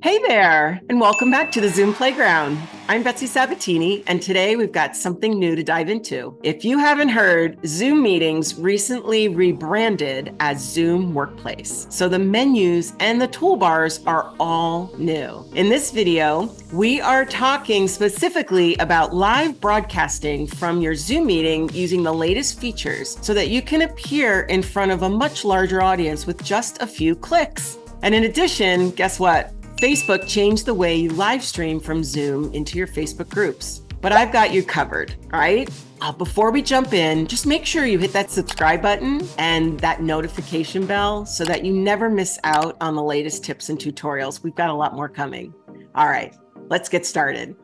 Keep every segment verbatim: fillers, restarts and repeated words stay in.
Hey there, and welcome back to the Zoom Playground. I'm Betsy Sabatini, and today we've got something new to dive into. If you haven't heard, Zoom Meetings recently rebranded as Zoom Workplace. So the menus and the toolbars are all new. In this video, we are talking specifically about live broadcasting from your Zoom meeting using the latest features so that you can appear in front of a much larger audience with just a few clicks. And in addition, guess what? Facebook changed the way you live stream from Zoom into your Facebook groups, but I've got you covered, all right? Uh, before we jump in, just make sure you hit that subscribe button and that notification bell so that you never miss out on the latest tips and tutorials. We've got a lot more coming. All right, let's get started.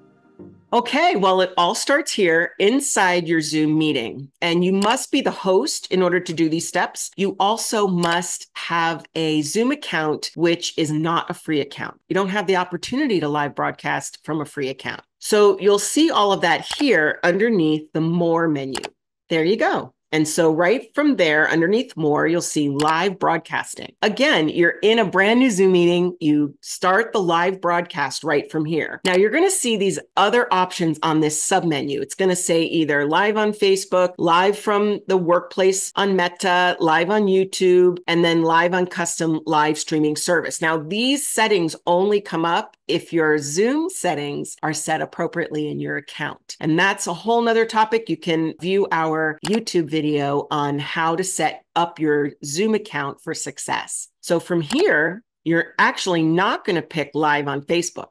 Okay, well, it all starts here inside your Zoom meeting, and you must be the host in order to do these steps. You also must have a Zoom account, which is not a free account. You don't have the opportunity to live broadcast from a free account. So you'll see all of that here underneath the More menu. There you go. And so right from there, underneath More, you'll see Live Broadcasting. Again, you're in a brand new Zoom meeting. You start the live broadcast right from here. Now you're going to see these other options on this submenu. It's going to say either Live on Facebook, Live from the Workplace on Meta, Live on YouTube, and then Live on Custom Live Streaming Service. Now these settings only come up if your Zoom settings are set appropriately in your account. And that's a whole nother topic. You can view our YouTube video on how to set up your Zoom account for success. So from here, you're actually not going to pick Live on Facebook.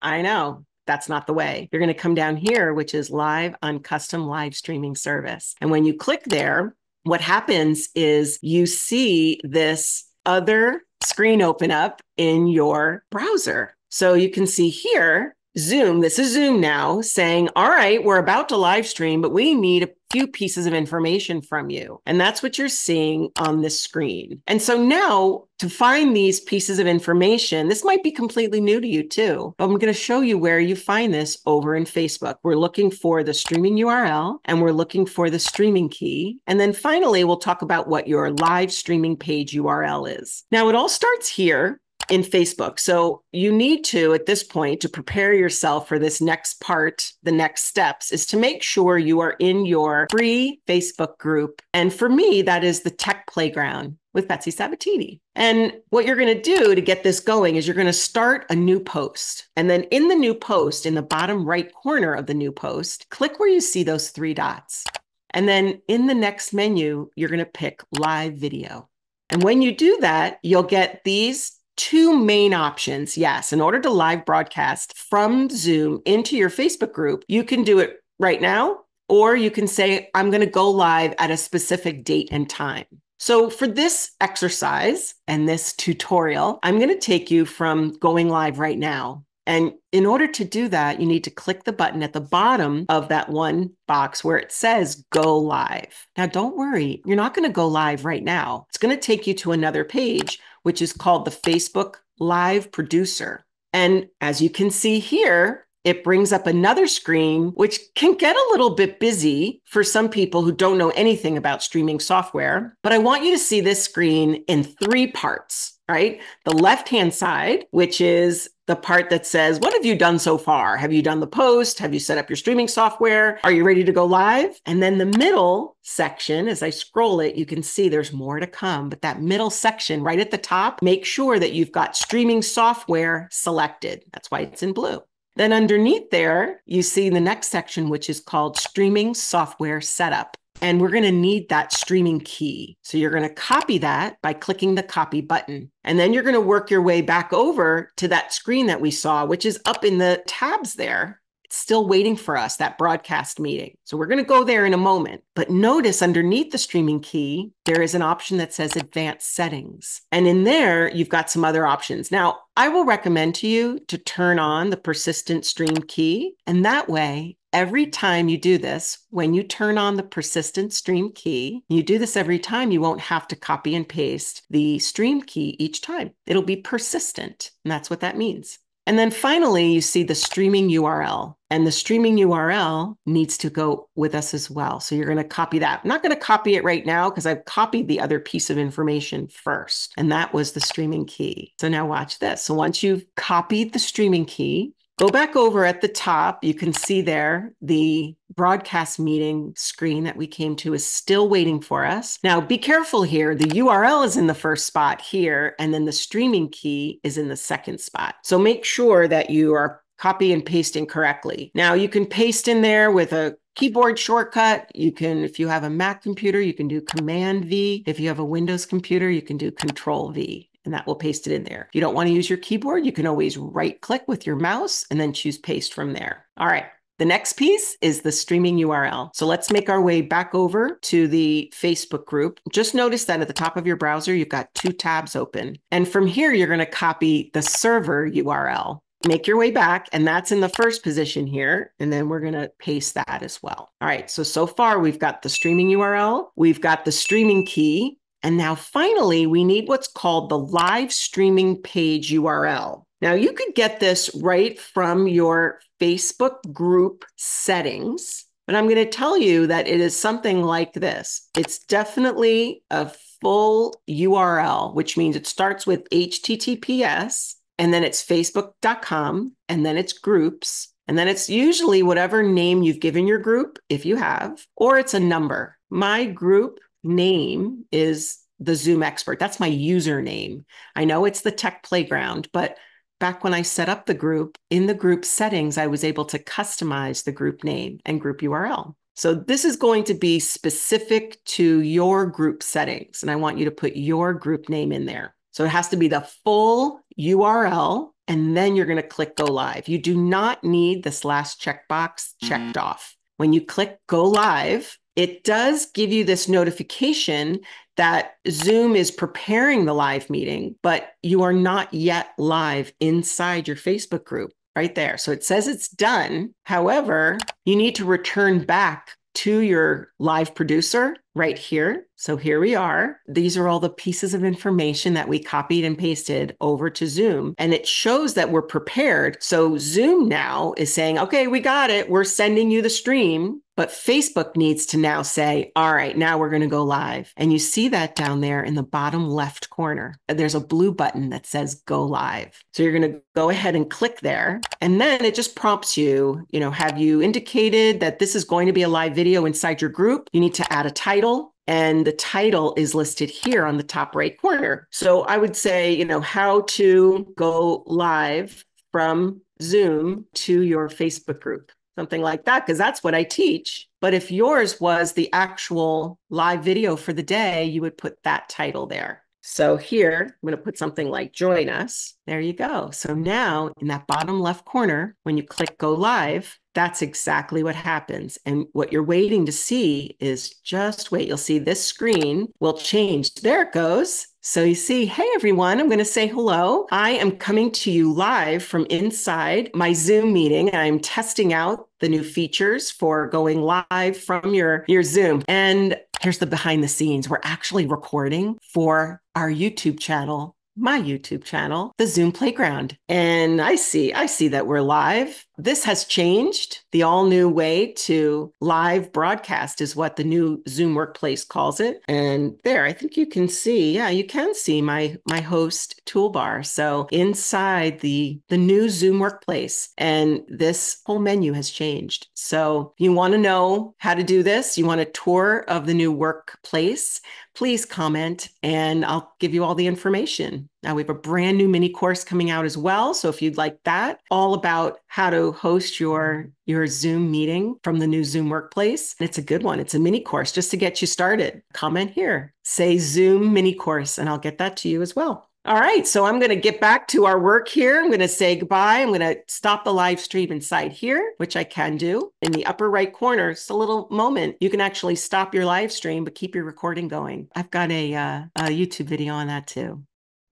I know. That's not the way. You're going to come down here, which is Live on Custom Live Streaming Service. And when you click there, what happens is you see this other screen open up in your browser. So you can see here, Zoom, this is Zoom now, saying, all right, we're about to live stream, but we need a few pieces of information from you. And that's what you're seeing on this screen. And so now to find these pieces of information, this might be completely new to you too, but I'm going to show you where you find this over in Facebook. We're looking for the streaming U R L and we're looking for the streaming key. And then finally, we'll talk about what your live streaming page U R L is. Now it all starts here in Facebook. So you need to, at this point, to prepare yourself for this next part, the next steps, is to make sure you are in your free Facebook group. And for me, that is the Tech Playground with Betsy Sabatini. And what you're going to do to get this going is you're going to start a new post. And then in the new post, in the bottom right corner of the new post, click where you see those three dots. And then in the next menu, you're going to pick Live Video. And when you do that, you'll get these two main options. Yes, in order to live broadcast from Zoom into your Facebook group, you can do it right now, or you can say, I'm going to go live at a specific date and time. So for this exercise and this tutorial, I'm going to take you from going live right now. And in order to do that, you need to click the button at the bottom of that one box where it says go live. Now, don't worry, you're not going to go live right now. It's going to take you to another page, which is called the Facebook Live Producer. And as you can see here, it brings up another screen, which can get a little bit busy for some people who don't know anything about streaming software. But I want you to see this screen in three parts, right? The left-hand side, which is the part that says, what have you done so far? Have you done the post? Have you set up your streaming software? Are you ready to go live? And then the middle section, as I scroll it, you can see there's more to come. But that middle section right at the top, make sure that you've got streaming software selected. That's why it's in blue. Then underneath there, you see the next section, which is called Streaming Software Setup. And we're going to need that streaming key. So you're going to copy that by clicking the copy button. And then you're going to work your way back over to that screen that we saw, which is up in the tabs there. It's still waiting for us, that broadcast meeting. So we're going to go there in a moment. But notice underneath the streaming key, there is an option that says Advanced Settings. And in there, you've got some other options. Now, I will recommend to you to turn on the persistent stream key. And that way, every time you do this, when you turn on the persistent stream key, you do this every time, you won't have to copy and paste the stream key each time. It'll be persistent. And that's what that means. And then finally, you see the streaming U R L, and the streaming U R L needs to go with us as well. So you're going to copy that. I'm not going to copy it right now because I've copied the other piece of information first, and that was the streaming key. So now watch this. So once you've copied the streaming key, go back over at the top. You can see there the broadcast meeting screen that we came to is still waiting for us. Now be careful here. The U R L is in the first spot here, and then the streaming key is in the second spot. So make sure that you are copy and pasting correctly. Now you can paste in there with a keyboard shortcut. You can, if you have a Mac computer, you can do Command V. If you have a Windows computer, you can do Control V. And that will paste it in there. If you don't want to use your keyboard, you can always right click with your mouse and then choose paste from there. All right. The next piece is the streaming U R L. So let's make our way back over to the Facebook group. Just notice that at the top of your browser, you've got two tabs open. And from here, you're going to copy the server U R L. Make your way back, and that's in the first position here. And then we're going to paste that as well. All right. So, so far, we've got the streaming U R L. We've got the streaming key. And now finally, we need what's called the live streaming page U R L. Now you could get this right from your Facebook group settings, but I'm going to tell you that it is something like this. It's definitely a full U R L, which means it starts with H T T P S, and then it's facebook dot com, and then it's groups. And then it's usually whatever name you've given your group, if you have, or it's a number. My group name is the Zoom Expert. That's my username. I know it's the Tech Playground, but back when I set up the group, in the group settings, I was able to customize the group name and group U R L. So this is going to be specific to your group settings, and I want you to put your group name in there. So it has to be the full U R L, and then you're going to click Go Live. You do not need this last checkbox checked off. When you click Go Live, it does give you this notification that Zoom is preparing the live meeting, but you are not yet live inside your Facebook group right there. So it says it's done. However, you need to return back to your live producer right here. So here we are. These are all the pieces of information that we copied and pasted over to Zoom. And it shows that we're prepared. So Zoom now is saying, okay, we got it. We're sending you the stream. But Facebook needs to now say, all right, now we're going to go live. And you see that down there in the bottom left corner. There's a blue button that says Go Live. So you're going to go ahead and click there. And then it just prompts you, you know, have you indicated that this is going to be a live video inside your group? You need to add a title. And the title is listed here on the top right corner. So I would say, you know, how to go live from Zoom to your Facebook group. Something like that, because that's what I teach. But if yours was the actual live video for the day, you would put that title there. So here, I'm going to put something like Join Us. There you go. So now in that bottom left corner, when you click Go Live, that's exactly what happens. And what you're waiting to see is just wait. You'll see this screen will change. There it goes. So you see, hey, everyone, I'm going to say hello. I am coming to you live from inside my Zoom meeting. I'm testing out the new features for going live from your, your Zoom. And here's the behind the scenes. We're actually recording for our YouTube channel, my YouTube channel, the Zoom Playground. And I see, I see that we're live. This has changed. The all new way to live broadcast is what the new Zoom Workplace calls it. And there, I think you can see, yeah, you can see my, my host toolbar. So inside the, the new Zoom Workplace, and this whole menu has changed. So if you want to know how to do this, you want a tour of the new workplace, please comment and I'll give you all the information. Now we have a brand new mini course coming out as well. So if you'd like that, all about how to host your, your Zoom meeting from the new Zoom Workplace. And it's a good one. It's a mini course just to get you started. Comment here, say Zoom mini course, and I'll get that to you as well. All right. So I'm going to get back to our work here. I'm going to say goodbye. I'm going to stop the live stream inside here, which I can do in the upper right corner. It's a little moment. You can actually stop your live stream, but keep your recording going. I've got a, uh, a YouTube video on that too.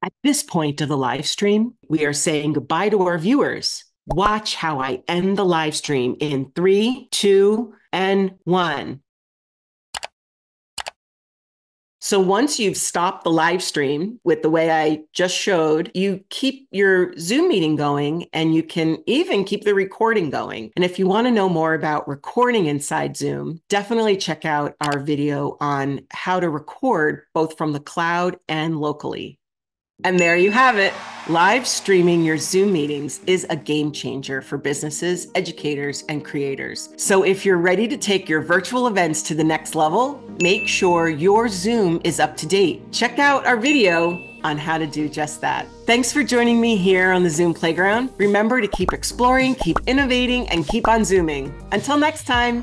At this point of the live stream, we are saying goodbye to our viewers. Watch how I end the live stream in three, two, and one. So once you've stopped the live stream with the way I just showed, you keep your Zoom meeting going and you can even keep the recording going. And if you want to know more about recording inside Zoom, definitely check out our video on how to record both from the cloud and locally. And there you have it. Live streaming your Zoom meetings is a game changer for businesses, educators, and creators. So if you're ready to take your virtual events to the next level, make sure your Zoom is up to date. Check out our video on how to do just that. Thanks for joining me here on the Zoom Playground. Remember to keep exploring, keep innovating, and keep on Zooming. Until next time.